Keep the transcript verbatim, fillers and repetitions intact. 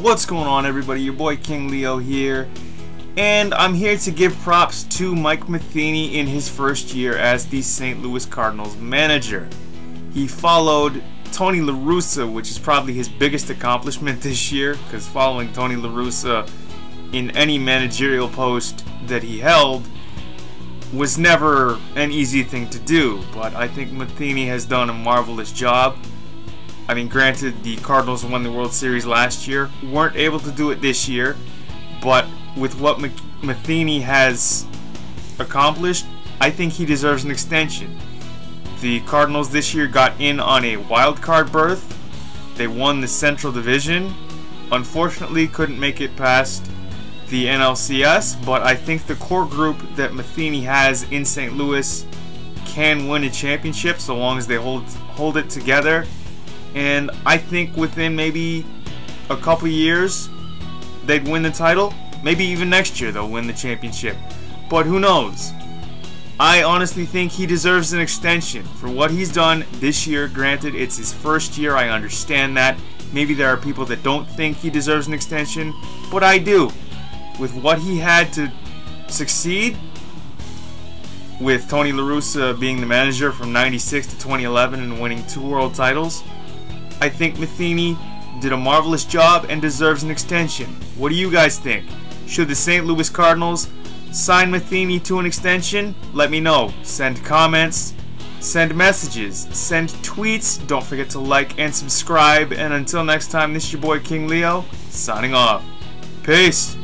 What's going on, everybody? Your boy King Leo here, and I'm here to give props to Mike Matheny in his first year as the Saint Louis Cardinals manager. He followed Tony La Russa, which is probably his biggest accomplishment this year, because following Tony La Russa in any managerial post that he held was never an easy thing to do, but I think Matheny has done a marvelous job. I mean, granted, the Cardinals won the World Series last year, weren't able to do it this year, but with what Matheny has accomplished, I think he deserves an extension. The Cardinals this year got in on a wild card berth. They won the Central Division. Unfortunately, couldn't make it past the N L C S, but I think the core group that Matheny has in Saint Louis can win a championship so long as they hold hold it together. And I think within maybe a couple years, they'd win the title. Maybe even next year they'll win the championship. But who knows? I honestly think he deserves an extension for what he's done this year. Granted, it's his first year. I understand that. Maybe there are people that don't think he deserves an extension, but I do. With what he had to succeed, with Tony La Russa being the manager from ninety-six to twenty eleven and winning two world titles, I think Matheny did a marvelous job and deserves an extension. What do you guys think? Should the Saint Louis Cardinals sign Matheny to an extension? Let me know. Send comments, send messages, send tweets. Don't forget to like and subscribe. And until next time, this is your boy King Leo, signing off. Peace.